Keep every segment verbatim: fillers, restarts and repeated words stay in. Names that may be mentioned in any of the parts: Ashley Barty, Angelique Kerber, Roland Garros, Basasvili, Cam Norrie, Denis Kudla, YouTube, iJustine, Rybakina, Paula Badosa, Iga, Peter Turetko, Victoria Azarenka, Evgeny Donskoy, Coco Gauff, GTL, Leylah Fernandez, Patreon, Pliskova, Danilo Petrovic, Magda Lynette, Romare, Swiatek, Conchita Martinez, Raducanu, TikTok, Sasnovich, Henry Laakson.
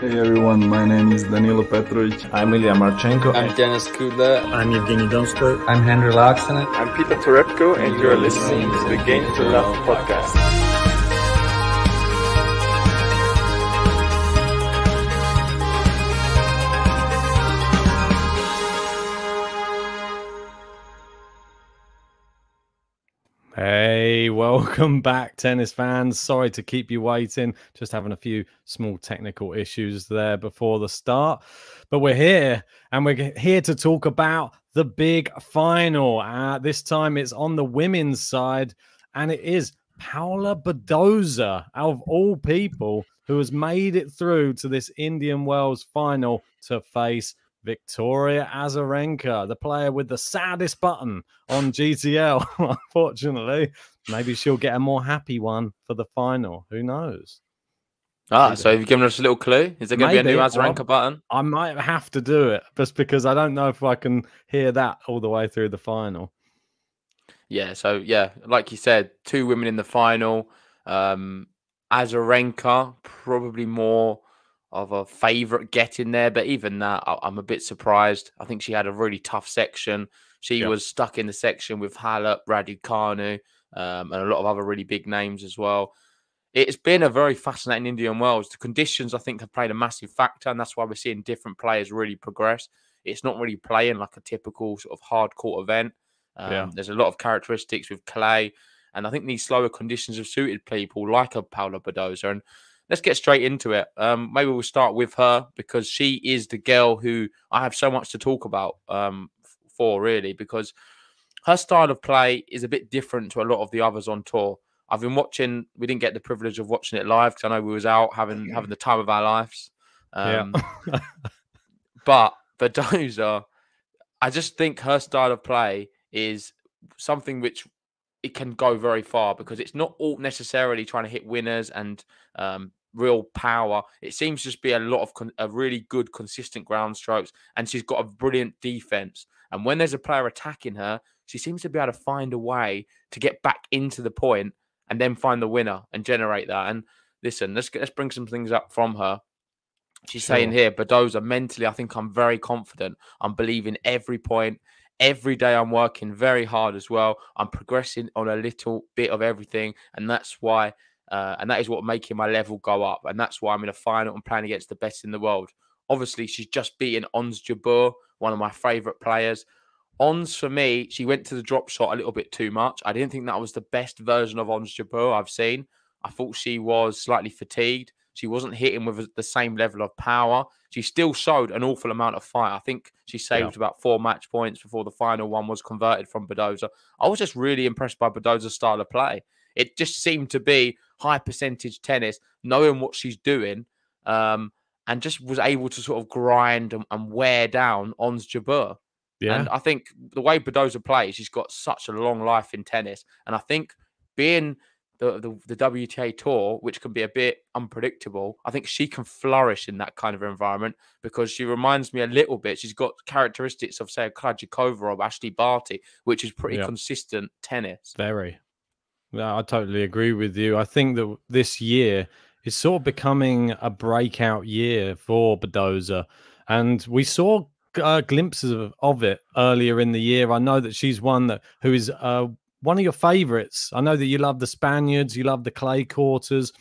Hey everyone, my name is Danilo Petrovic. I'm Ilya Marchenko. I'm Denis Kudla. I'm Evgeny Donskoy. I'm Henry Laakson. I'm Peter Turetko, and you're listening to the Game to Love podcast. Hey, welcome back, tennis fans. Sorry to keep you waiting. Just having a few small technical issues there before the start. But we're here, and we're here to talk about the big final. Uh, this time it's on the women's side, and it is Paula Badosa, out of all people, who has made it through to this Indian Wells final to face Victoria Azarenka, the player with the saddest button on G T L, unfortunately. Maybe she'll get a more happy one for the final. Who knows? Ah, so have you given us a little clue? Is there going to be a new Azarenka button? I might have to do it, just because I don't know if I can hear that all the way through the final. Yeah, so yeah, like you said, two women in the final. Um, Azarenka, probably more of a favourite get in there, but even that, I'm a bit surprised. I think she had a really tough section. She yeah. was stuck in the section with Halep, Raducanu, um, and a lot of other really big names as well. It's been a very fascinating Indian Wells. The conditions, I think, have played a massive factor, and that's why we're seeing different players really progress. It's not really playing like a typical sort of hard court event. Um, yeah. There's a lot of characteristics with clay, and I think these slower conditions have suited people like a Paula Badosa. And let's get straight into it. Um, maybe we'll start with her, because she is the girl who I have so much to talk about um, for, really, because her style of play is a bit different to a lot of the others on tour. I've been watching. We didn't get the privilege of watching it live because I know we was out having yeah. having the time of our lives. Um, yeah. But Badosa, I just think her style of play is something which it can go very far, because it's not all necessarily trying to hit winners and um, real power. It seems just be a lot of con a really good, consistent ground strokes, and she's got a brilliant defense. And when there's a player attacking her, she seems to be able to find a way to get back into the point and then find the winner and generate that. And listen, let's let's bring some things up from her. She's sure. saying here, Badosa, mentally, I think I'm very confident. I'm believing every point. Every day I'm working very hard as well. I'm progressing on a little bit of everything, and that's why, uh, and that is what making my level go up, and that's why I'm in a final and playing against the best in the world. Obviously, she's just beaten Ons Jabeur, one of my favourite players. Ons, for me, she went to the drop shot a little bit too much. I didn't think that was the best version of Ons Jabeur I've seen. I thought she was slightly fatigued. She wasn't hitting with the same level of power. She still showed an awful amount of fight. I think she saved yeah. about four match points before the final one was converted from Badosa. I was just really impressed by Badosa's style of play. It just seemed to be high percentage tennis, knowing what she's doing, um, and just was able to sort of grind and, and wear down Ons Jabeur. Yeah. And I think the way Badosa plays, she's got such a long life in tennis. And I think being The, the the W T A tour, which can be a bit unpredictable, I think she can flourish in that kind of environment, because she reminds me a little bit. She's got characteristics of, say, Kladcikova or Ashley Barty, which is pretty yeah. consistent tennis. Very. No, I totally agree with you. I think that this year is sort of becoming a breakout year for Badosa, and we saw uh, glimpses of, of it earlier in the year. I know that she's one that who is uh, one of your favorites. I know that you love the Spaniards, you love the clay quarters.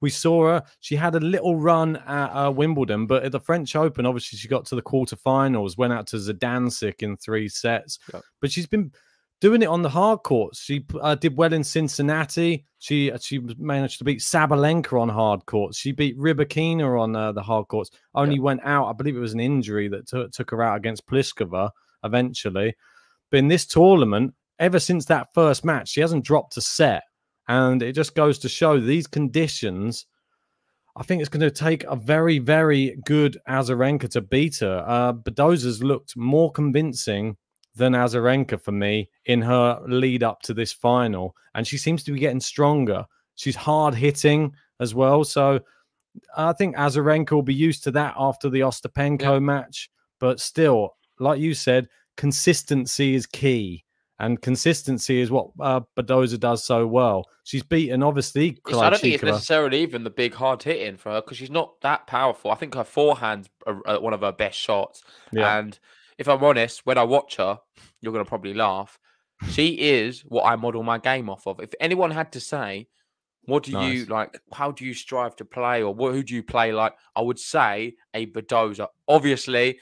We saw her. She had a little run at uh, Wimbledon, but at the French Open, obviously, she got to the quarterfinals, went out to Zidansek in three sets. Yep. But she's been doing it on the hard courts. She uh, did well in Cincinnati. She she managed to beat Sabalenka on hard courts. She beat Rybakina on uh, the hard courts. Only yep. went out, I believe it was an injury that took her out against Pliskova eventually. But in this tournament, ever since that first match, she hasn't dropped a set. And it just goes to show these conditions, I think it's going to take a very, very good Azarenka to beat her. Uh, Badosa's looked more convincing than Azarenka for me in her lead up to this final. And she seems to be getting stronger. She's hard hitting as well. So I think Azarenka will be used to that after the Ostapenko yeah. match. But still, like you said, consistency is key. And consistency is what uh, Badosa does so well. She's beaten, obviously, Krejčíková. I don't think it's necessarily even the big hard hitting for her because she's not that powerful. I think her forehand's uh, one of her best shots. Yeah. And if I'm honest, when I watch her, you're going to probably laugh. She is what I model my game off of. If anyone had to say, what do nice. you like? How do you strive to play, or what, who do you play like? I would say a Badosa. Obviously,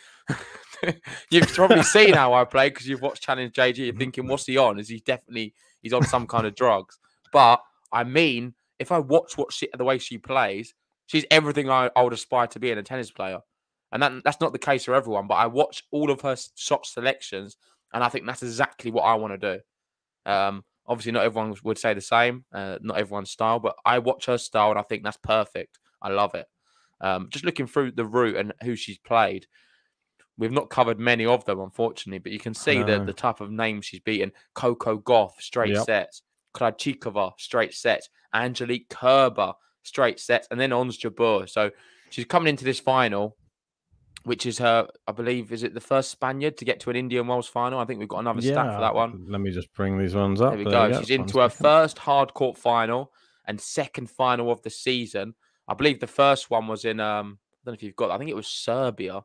you've probably seen how I play because you've watched Challenge J G. You're thinking, what's he on? Is he definitely he's on some kind of drugs? But I mean, if I watch what she, the way she plays, she's everything I, I would aspire to be in a tennis player, and that that's not the case for everyone. But I watch all of her shot selections, and I think that's exactly what I want to do. Um, Obviously, not everyone would say the same. Uh, not everyone's style, but I watch her style, and I think that's perfect. I love it. Um, just looking through the route and who she's played, we've not covered many of them, unfortunately, but you can see the, the type of names she's beaten. Coco Gauff, straight yep. sets. Krejčíková, straight sets. Angelique Kerber, straight sets. And then Ons Jabeur. So she's coming into this final, which is her, I believe, is it the first Spaniard to get to an Indian Wells final? I think we've got another yeah, stat for that one. Let me just bring these ones up. There we there go. go. She's into her first hard court final and second final of the season. I believe the first one was in, um, I don't know if you've got, I think it was Serbia.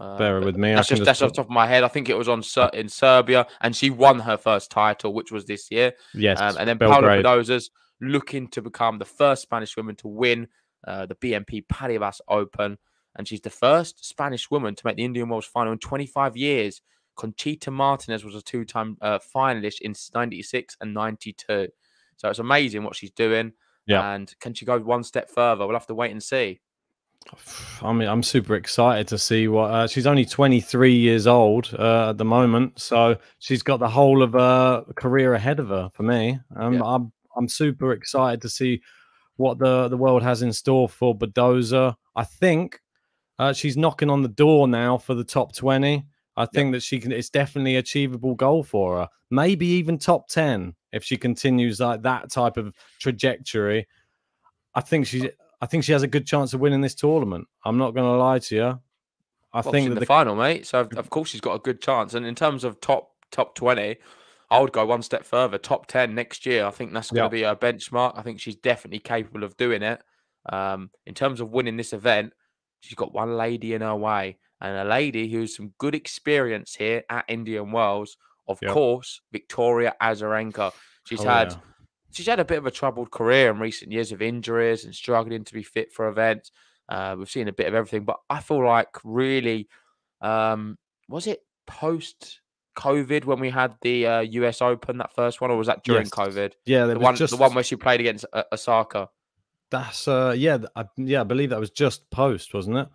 Uh, Bear with me. That's, I just, that's just... off the top of my head. I think it was on Ser in Serbia, and she won her first title, which was this year. Yes. Um, and then Belgrade. Paula Badosa's looking to become the first Spanish woman to win uh, the B N P Paribas Open. And she's the first Spanish woman to make the Indian Wells final in twenty-five years. Conchita Martinez was a two-time uh, finalist in ninety-six and ninety-two. So it's amazing what she's doing. Yeah. And can she go one step further? We'll have to wait and see. I mean, I'm super excited to see what... Uh, she's only twenty-three years old uh, at the moment. So she's got the whole of her career ahead of her for me. Um, yeah. I'm, I'm super excited to see what the, the world has in store for Badosa. I think... Uh, she's knocking on the door now for the top twenty. I think yep. that she can. It's definitely an achievable goal for her. Maybe even top ten if she continues like that type of trajectory. I think she. I think she has a good chance of winning this tournament. I'm not going to lie to you. I well, think that in the, the final, mate. So of course she's got a good chance. And in terms of top top twenty, I would go one step further. Top ten next year. I think that's going to yep. be her benchmark. I think she's definitely capable of doing it. Um, in terms of winning this event. She's got one lady in her way, and a lady who has some good experience here at Indian Wells. Of yep. course, Victoria Azarenka. She's oh, had yeah. she's had a bit of a troubled career in recent years of injuries and struggling to be fit for events. Uh, we've seen a bit of everything, but I feel like really, um, was it post-COVID when we had the uh, U S Open, that first one, or was that during yes. COVID? Yeah, the one, just... the one where she played against uh, Osaka. That's uh yeah I, yeah I believe that was just post, wasn't it?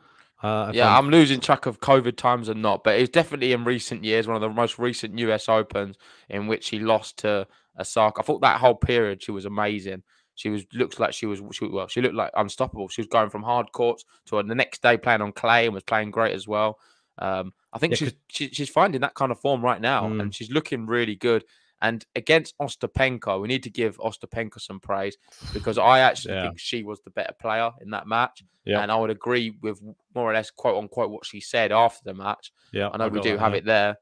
Uh, yeah, I'm... I'm losing track of COVID times or not, but it's definitely in recent years, one of the most recent U S Opens in which she lost to Osaka. I thought that whole period she was amazing. She was looked like she was she, well she looked like unstoppable. She was going from hard courts to uh, the next day playing on clay and was playing great as well. Um, I think yeah, she's she, she's finding that kind of form right now, mm. and she's looking really good. And against Ostapenko, we need to give Ostapenko some praise because I actually yeah. think she was the better player in that match. Yeah. And I would agree with more or less, quote unquote, what she said after the match. Yeah, I know I we do that. have it there.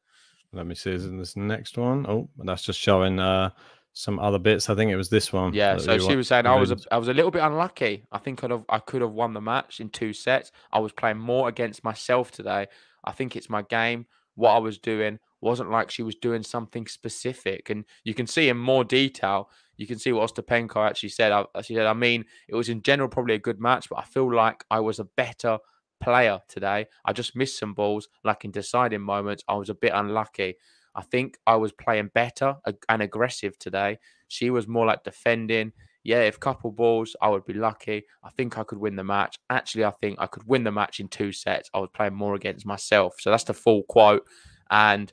Let me see. Is in this next one? Oh, that's just showing uh, some other bits. I think it was this one. Yeah, so she was saying, I was, a, I was a little bit unlucky. I think I'd have, I could have won the match in two sets. I was playing more against myself today. I think it's my game, what I was doing. Wasn't like she was doing something specific. And you can see in more detail, you can see what Ostapenko actually said. I, she said, I mean, it was in general probably a good match, but I feel like I was a better player today. I just missed some balls. Like in deciding moments, I was a bit unlucky. I think I was playing better and aggressive today. She was more like defending. Yeah, if couple balls, I would be lucky. I think I could win the match. Actually, I think I could win the match in two sets. I was playing more against myself. So that's the full quote. And...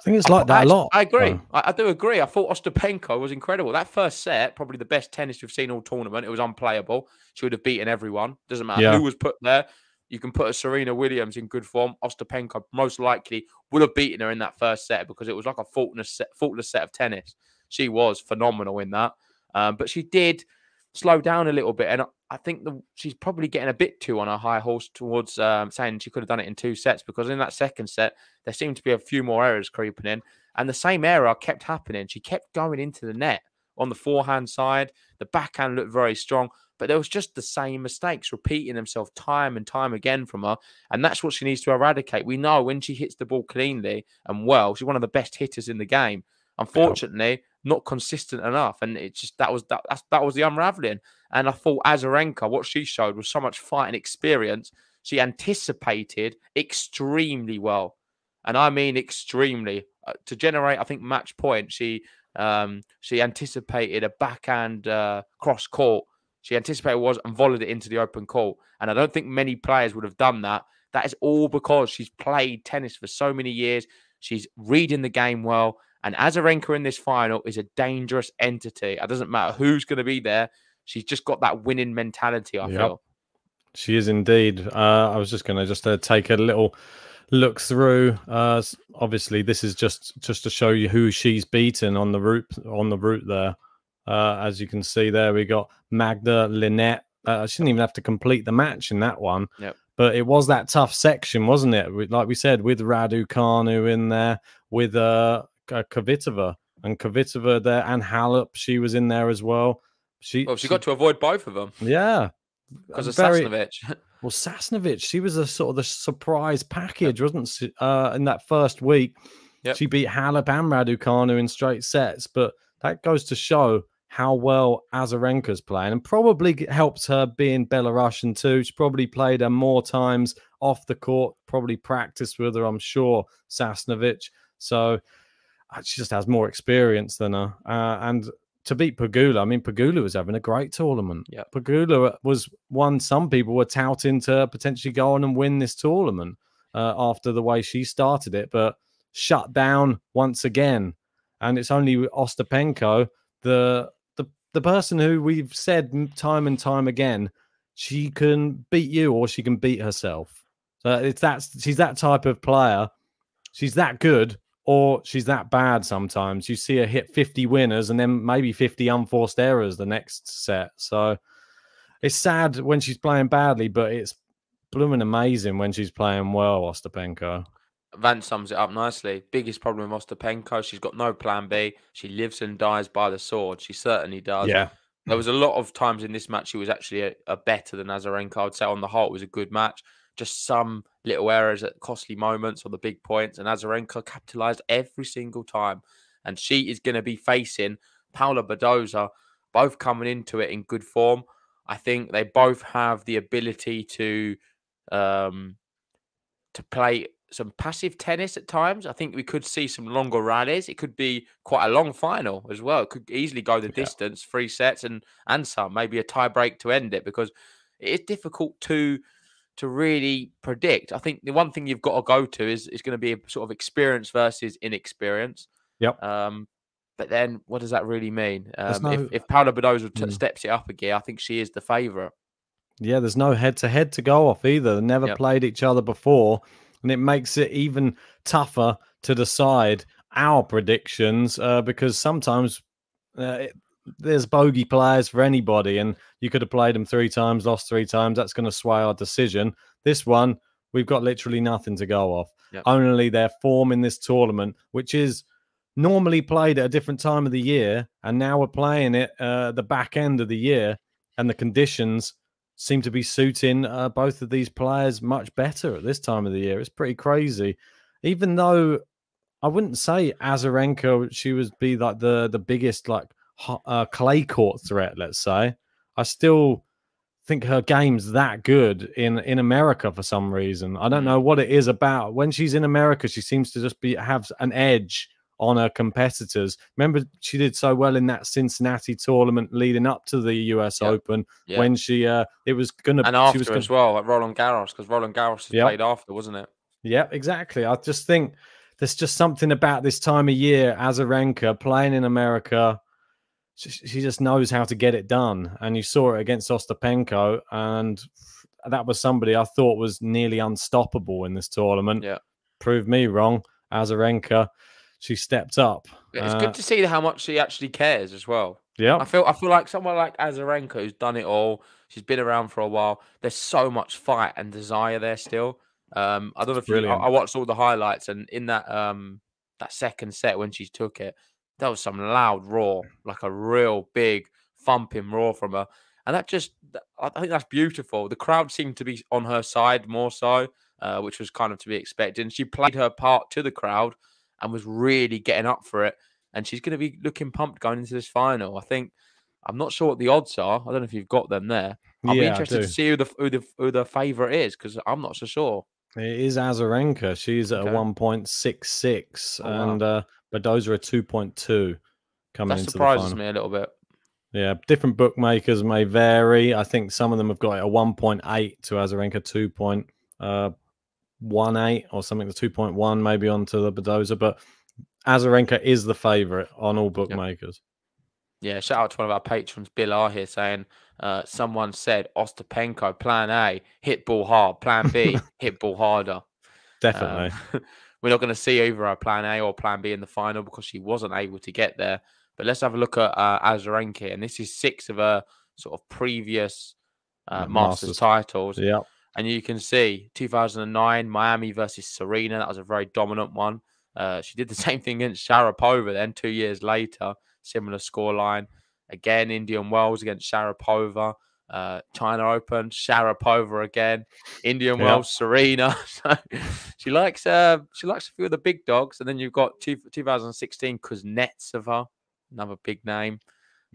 I think it's like I, that I, a lot. I agree. Oh. I, I do agree. I thought Ostapenko was incredible. That first set, probably the best tennis we've seen all tournament. It was unplayable. She would have beaten everyone. Doesn't matter yeah. who was put there. You can put a Serena Williams in good form. Ostapenko most likely would have beaten her in that first set because it was like a faultless set, faultless set of tennis. She was phenomenal in that. Um, but she did slow down a little bit. And I, I think the, she's probably getting a bit too on her high horse towards um, saying she could have done it in two sets because in that second set, there seemed to be a few more errors creeping in. And the same error kept happening. She kept going into the net on the forehand side. The backhand looked very strong, but there was just the same mistakes repeating themselves time and time again from her. And that's what she needs to eradicate. We know when she hits the ball cleanly and well, she's one of the best hitters in the game. Unfortunately, not consistent enough. And it's just that was that that's, that was the unraveling. And I thought Azarenka, what she showed was so much fight and experience. She anticipated extremely well. And I mean extremely. Uh, to generate, I think, match point, she um, she anticipated a backhand uh, cross-court. She anticipated was and volleyed it into the open court. And I don't think many players would have done that. That is all because she's played tennis for so many years. She's reading the game well. And Azarenka in this final is a dangerous entity. It doesn't matter who's going to be there. She's just got that winning mentality, I yep. feel. She is indeed. Uh, I was just going to just uh, take a little look through. Uh, obviously, this is just just to show you who she's beaten on the route on the route there. Uh, as you can see there, we got Magda, Lynette. Uh, she didn't even have to complete the match in that one. Yep. But it was that tough section, wasn't it? Like we said, with Raducanu in there, with uh, Kvitova. And Kvitova there, and Halep, she was in there as well. She, well, she, she got to avoid both of them. Yeah. Because of very, Sasnovich. Well, Sasnovich, she was a sort of the surprise package, yep. wasn't she? Uh, in that first week, yep. she beat Halep and Raducanu in straight sets. But that goes to show how well Azarenka's playing, and probably helps her being Belarusian too. She probably played her more times off the court, probably practiced with her, I'm sure, Sasnovich. So she just has more experience than her. Uh, and to beat Pagula, I mean, Pagula was having a great tournament. Yeah, Pagula was one some people were touting to potentially go on and win this tournament uh, after the way she started it, but shut down once again. And it's only Ostapenko, the the the person who we've said time and time again, she can beat you or she can beat herself. So it's that she's that type of player. She's that good. Or she's that bad sometimes. You see her hit fifty winners and then maybe fifty unforced errors the next set. So it's sad when she's playing badly, but it's blooming amazing when she's playing well, Ostapenko. Van sums it up nicely. Biggest problem with Ostapenko, she's got no plan B. She lives and dies by the sword. She certainly does. Yeah. There was a lot of times in this match she was actually a, a better than Azarenka. I would say on the whole it was a good match. Just some little errors at costly moments or the big points. And Azarenka capitalized every single time. And she is going to be facing Paula Badosa, both coming into it in good form. I think they both have the ability to, um, to play some passive tennis at times. I think we could see some longer rallies. It could be quite a long final as well. It could easily go the yeah. distance, three sets and, and some, maybe a tie break to end it, because it is difficult to... to really predict. I think the one thing you've got to go to is it's going to be a sort of experience versus inexperience. Yep. Um, but then what does that really mean? Um, no... if, if Paula Badosa mm. steps it up a gear, I think she is the favourite. Yeah, there's no head-to-head to go off either. They never yep. played each other before, and it makes it even tougher to decide our predictions uh, because sometimes uh, it, there's bogey players for anybody, and you could have played them three times, lost three times. That's going to sway our decision. This one, we've got literally nothing to go off. Yep. Only their form in this tournament, which is normally played at a different time of the year, and now we're playing it uh, the back end of the year, and the conditions seem to be suiting uh, both of these players much better at this time of the year. It's pretty crazy. Even though I wouldn't say Azarenka, she would be like the, the biggest, like, Uh, clay court threat, let's say. I still think her game's that good in in America for some reason. I don't know what it is about. When she's in America, she seems to just be have an edge on her competitors. Remember, she did so well in that Cincinnati tournament leading up to the U S yep. Open yep. when she uh it was gonna and after she was gonna... as well at Roland Garros, because Roland Garros yep. played after, wasn't it? Yeah, exactly. I just think there's just something about this time of year. Azarenka playing in America. She just knows how to get it done. And you saw it against Ostapenko, and that was somebody I thought was nearly unstoppable in this tournament. Yeah. Proved me wrong. Azarenka, she stepped up. It's uh, good to see how much she actually cares as well. Yeah. I feel I feel like someone like Azarenka who's done it all, she's been around for a while, there's so much fight and desire there still. Um, I don't know if you, I watched all the highlights, and in that um that second set when she took it, that was some loud roar, like a real big thumping roar from her. And that just, I think that's beautiful. The crowd seemed to be on her side more so, uh, which was kind of to be expected. And she played her part to the crowd and was really getting up for it. And she's going to be looking pumped going into this final. I think, I'm not sure what the odds are. I don't know if you've got them there. I'll yeah, be interested to see who the, who the, who the favourite is, because I'm not so sure. It is Azarenka. She's at okay. one point six six, oh, wow. and uh, Badosa at two point two coming that into the final. That surprises me a little bit. Yeah, different bookmakers may vary. I think some of them have got it at one point eight to Azarenka, two point one eight or something, the two point one maybe onto the Badosa. But Azarenka is the favourite on all bookmakers. Yep. Yeah, shout out to one of our patrons, Bill R here, saying uh, someone said Ostapenko, plan A, hit ball hard, plan B, hit ball harder. Definitely. Um, we're not going to see either our plan A or plan B in the final because she wasn't able to get there. But let's have a look at uh, Azarenka. And this is six of her sort of previous uh, Masters. Masters titles. Yeah. And you can see two thousand nine, Miami versus Serena. That was a very dominant one. Uh, she did the same thing against Sharapova then two years later. Similar scoreline. Again, Indian Wells against Sharapova. Uh, China Open, Sharapova again. Indian yep. Wells, Serena. So she likes uh, she likes a few of the big dogs. And then you've got two, two thousand sixteen Kuznetsova. Another big name.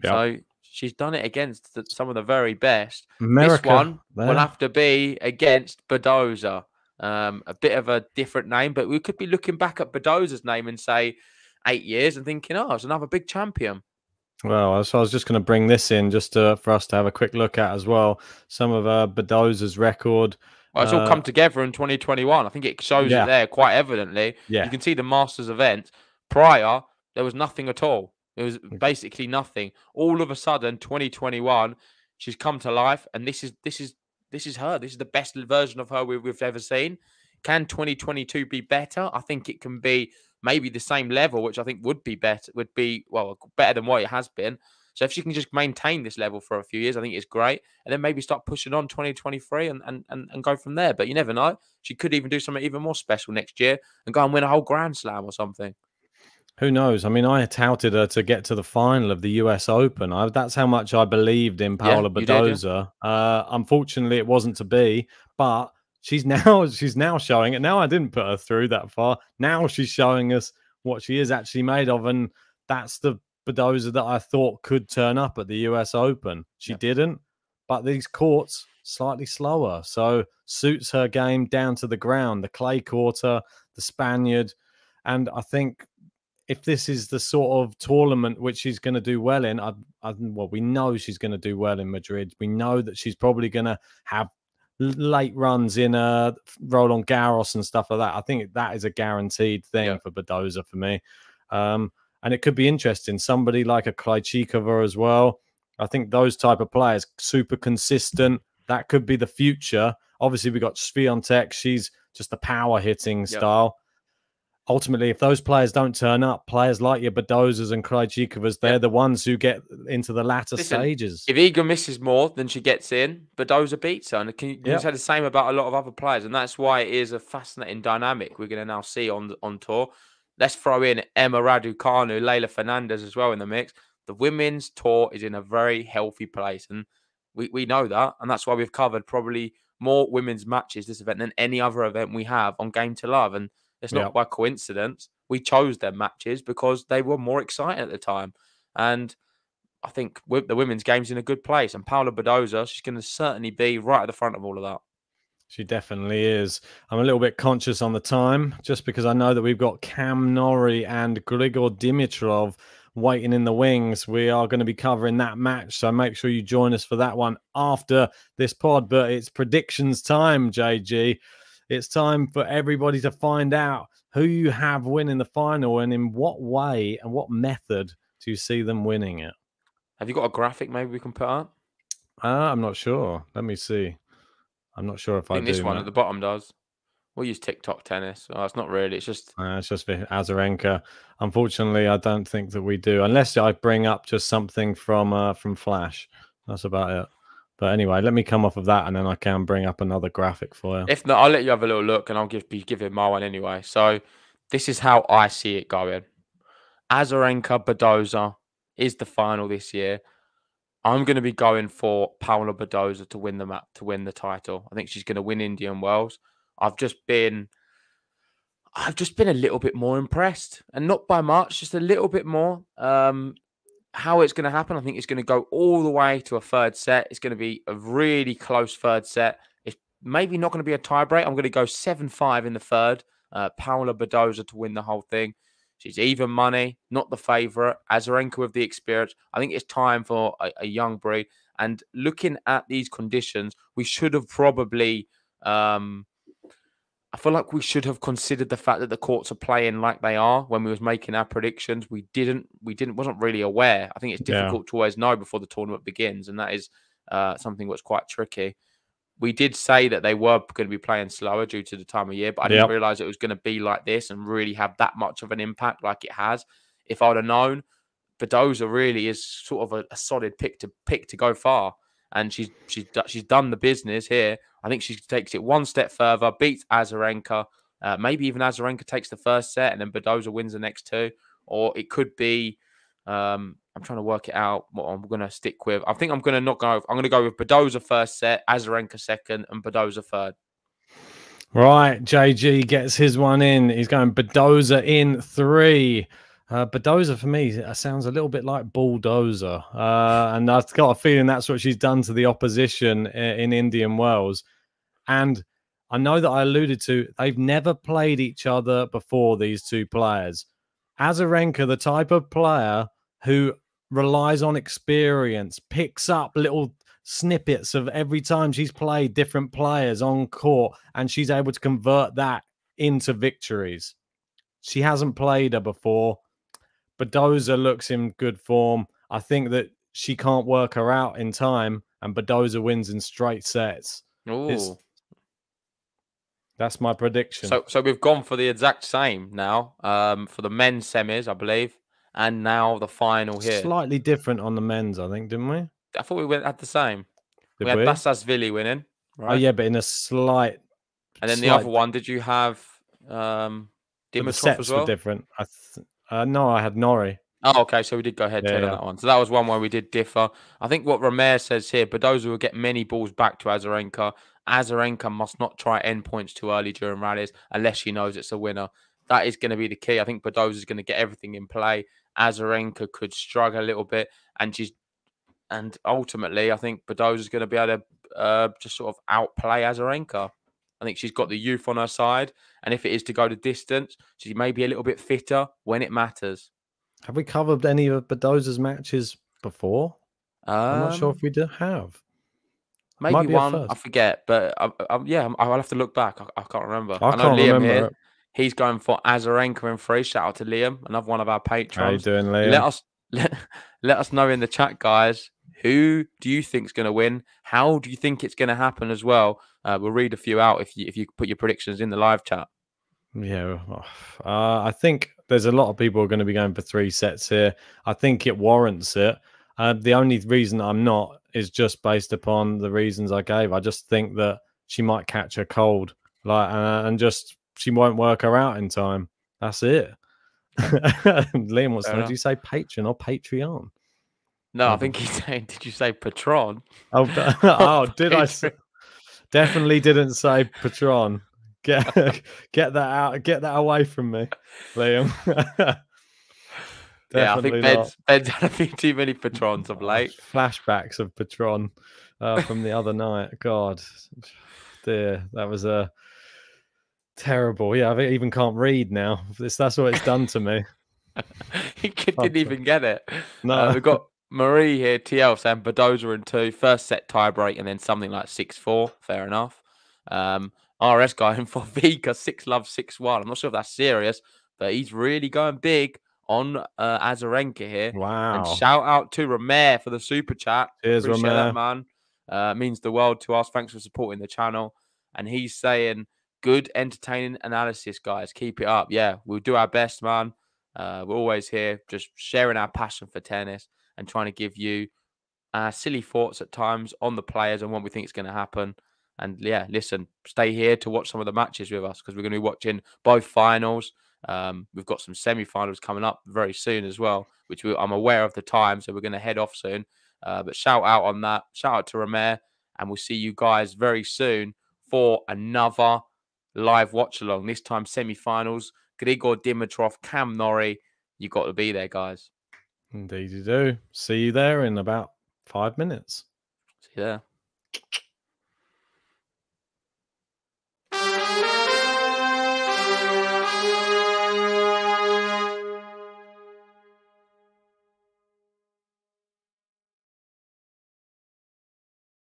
Yep. So she's done it against the, some of the very best. America, this one there. will have to be against Badosa. Um, a bit of a different name, but we could be looking back at Badosa's name in, say, eight years and thinking, oh, it's another big champion. Well, so I was just going to bring this in just to, for us to have a quick look at as well. Some of uh, Badosa's record. Well, it's uh, all come together in twenty twenty-one. I think it shows yeah. it there quite evidently. Yeah. You can see the Masters event. Prior, there was nothing at all. It was basically nothing. All of a sudden, twenty twenty-one, she's come to life, and this is this is this is her. This is the best version of her we, we've ever seen. Can twenty twenty-two be better? I think it can be maybe the same level, which I think would be better. Would be well better than what it has been. So if she can just maintain this level for a few years, I think it's great. And then maybe start pushing on twenty twenty-three and and and, and go from there. But you never know. She could even do something even more special next year and go and win a whole Grand Slam or something. Who knows? I mean, I touted her to get to the final of the U S Open. I, that's how much I believed in Paula yeah, Badosa. Yeah. Uh, unfortunately, it wasn't to be, but she's now she's now showing it. Now I didn't put her through that far. Now she's showing us what she is actually made of, and that's the Badosa that I thought could turn up at the U S Open. She yeah. didn't, but these courts slightly slower, so suits her game down to the ground, the clay quarter, the Spaniard, and I think if this is the sort of tournament which she's going to do well in, I, I, well, we know she's going to do well in Madrid. We know that she's probably going to have late runs in uh, Roland Garros and stuff like that. I think that is a guaranteed thing yeah. for Badosa for me. Um, and it could be interesting. Somebody like a Krejčíková as well. I think those type of players, super consistent. That could be the future. Obviously, we've got Swiatek. She's just the power hitting yeah. style. Ultimately, if those players don't turn up, players like your Badosas and Krejčíkovas, they're yep. the ones who get into the latter Listen, stages. If Iga misses more than she gets in, Badosa beats her. And can you, can yep. you say the same about a lot of other players? And that's why it is a fascinating dynamic we're going to now see on, on tour. Let's throw in Emma Raducanu, Leylah Fernandez as well in the mix. The women's tour is in a very healthy place. And we, we know that. And that's why we've covered probably more women's matches this event than any other event we have on Game to Love. And it's not yep. by coincidence. We chose their matches because they were more exciting at the time. And I think the women's game's in a good place. And Paula Badosa, she's going to certainly be right at the front of all of that. She definitely is. I'm a little bit conscious on the time, just because I know that we've got Cam Norrie and Grigor Dimitrov waiting in the wings. We are going to be covering that match, so make sure you join us for that one after this pod. But it's predictions time, J G. It's time for everybody to find out who you have winning the final and in what way and what method do you see them winning it. Have you got a graphic maybe we can put up? Uh, I'm not sure. Let me see. I'm not sure if I, I think do. This one man. at the bottom does. We'll use TikTok tennis. Oh, it's not really. It's just... Uh, it's just Azarenka. Unfortunately, I don't think that we do. Unless I bring up just something from uh, from Flash. That's about it. But anyway, let me come off of that, and then I can bring up another graphic for you. If not, I'll let you have a little look, and I'll give be giving my one anyway. So This is how I see it going. Azarenka Badosa is the final this year. I'm going to be going for Paula Badosa to win the map, to win the title. I think she's going to win Indian Wells. I've just been, I've just been a little bit more impressed, and not by much, just a little bit more. Um, how it's going to happen? I think it's going to go all the way to a third set. It's going to be a really close third set. It's maybe not going to be a tie break. I'm going to go seven five in the third. Uh, Paula Badosa to win the whole thing. She's even money, not the favourite. Azarenka with the experience. I think it's time for a, a young breed. And looking at these conditions, we should have probably... Um, I feel like we should have considered the fact that the courts are playing like they are when we was making our predictions. We didn't. We didn't. Wasn't really aware. I think it's difficult yeah. to always know before the tournament begins, and that is uh, something that's quite tricky. We did say that they were going to be playing slower due to the time of year, but I didn't yep. realise it was going to be like this and really have that much of an impact like it has. If I'd have known, Badosa really is sort of a, a solid pick to pick to go far. And she's, she's, she's done the business here. I think she takes it one step further, beats Azarenka. Uh, maybe even Azarenka takes the first set and then Badosa wins the next two. Or it could be... Um, I'm trying to work it out what I'm going to stick with. I think I'm going to not go... I'm going to go with Badosa first set, Azarenka second, and Badosa third. Right, J G gets his one in. He's going Badosa in three. Uh, Badosa, for me, sounds a little bit like Bulldozer. Uh, and I've got a feeling that's what she's done to the opposition in Indian Wells. And I know that I alluded to, they've never played each other before, these two players. Azarenka, the type of player who relies on experience, picks up little snippets of every time she's played different players on court, and she's able to convert that into victories. She hasn't played her before. Badosa looks in good form. I think that she can't work her out in time, and Badosa wins in straight sets. Oh, that's my prediction. So, so we've gone for the exact same now um, for the men's semis, I believe, and now the final here. Slightly different on the men's, I think, didn't we? I thought we went at the same. Did we had we? Basasvili winning. Right? Oh yeah, but in a slight. And then slight... the other one. Did you have um, Dimitrov the sets as well? Were different. I th uh, no, I had Norrie. Oh, okay. So we did go head to head yeah, yeah. on that one. So that was one where we did differ. I think what Romare says here, Badosa will get many balls back to Azarenka. Azarenka must not try end points too early during rallies unless she knows it's a winner. That is going to be the key. I think Badosa is going to get everything in play. Azarenka could struggle a little bit, and she's and ultimately, I think Badosa is going to be able to uh, just sort of outplay Azarenka. I think she's got the youth on her side, and if it is to go the distance, she may be a little bit fitter when it matters. Have we covered any of Badosa's matches before? Um, I'm not sure if we do have. Maybe one, I forget, but I, I, yeah, I'll have to look back. I, I can't remember. I, I know can't Liam remember here. It. He's going for Azarenka in three. Shout out to Liam, another one of our patrons. How you doing, Liam? Let us let, let us know in the chat, guys. Who do you think's going to win? How do you think it's going to happen as well? Uh, we'll read a few out if you if you put your predictions in the live chat. Yeah, uh, I think there's a lot of people who are going to be going for three sets here. I think it warrants it. Uh, the only reason I'm not is just based upon the reasons I gave. I just think that she might catch a cold, like, uh, and just she won't work her out in time. That's it. Liam wants to know, do you say patron or Patreon? No, I think he's saying, did you say patron? Oh, oh did I? Definitely didn't say patron. Get get that out. Get that away from me, Liam. Yeah, I think Ben's, Ben's had a few too many patrons of late. Flashbacks of patron uh, from the other night. God, dear, that was a uh, terrible. Yeah, I even can't read now. This that's what it's done to me. He didn't even get it. No, uh, we've got Marie here. T L saying Badosa in two, first set tie break, and then something like six four. Fair enough. Um, R S guy in for Vika six love six one. I'm not sure if that's serious, but he's really going big on uh, Azarenka here. Wow. And shout out to Romare for the super chat. Cheers, Romare. That, man. Uh, means the world to us. Thanks for supporting the channel. And he's saying, good entertaining analysis, guys. Keep it up. Yeah, we'll do our best, man. Uh, we're always here just sharing our passion for tennis and trying to give you uh, silly thoughts at times on the players and what we think is going to happen. And yeah, listen, stay here to watch some of the matches with us because we're going to be watching both finals. Um, we've got some semi-finals coming up very soon as well, which we, I'm aware of the time, so we're going to head off soon. Uh, but shout out on that. Shout out to Romare, and we'll see you guys very soon for another live watch-along, this time semi-finals. Grigor Dimitrov, Cam Norrie, you've got to be there, guys. Indeed you do. See you there in about five minutes. See you there.